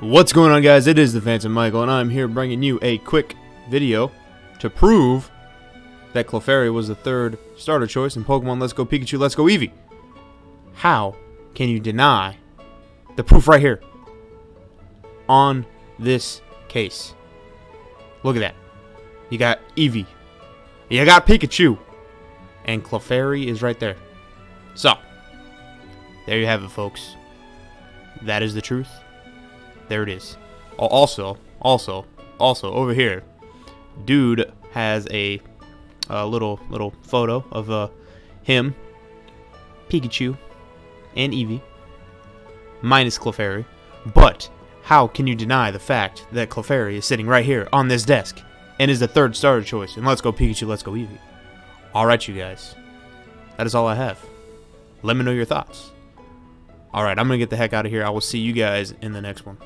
What's going on, guys? It is the Phantom Michael, and I'm here bringing you a quick video to prove that Clefairy was the third starter choice in Pokemon Let's Go Pikachu, Let's Go Eevee. How can you deny the proof right here on this case? Look at that. You got Eevee, you got Pikachu, and Clefairy is right there. So, there you have it, folks. That is the truth. There it is. Also, over here, dude has a little photo of him, Pikachu, and Eevee, minus Clefairy. But how can you deny the fact that Clefairy is sitting right here on this desk and is the third starter choice in Let's Go Pikachu, Let's Go Eevee? All right, you guys, that is all I have. Let me know your thoughts. All right, I'm gonna get the heck out of here. I will see you guys in the next one.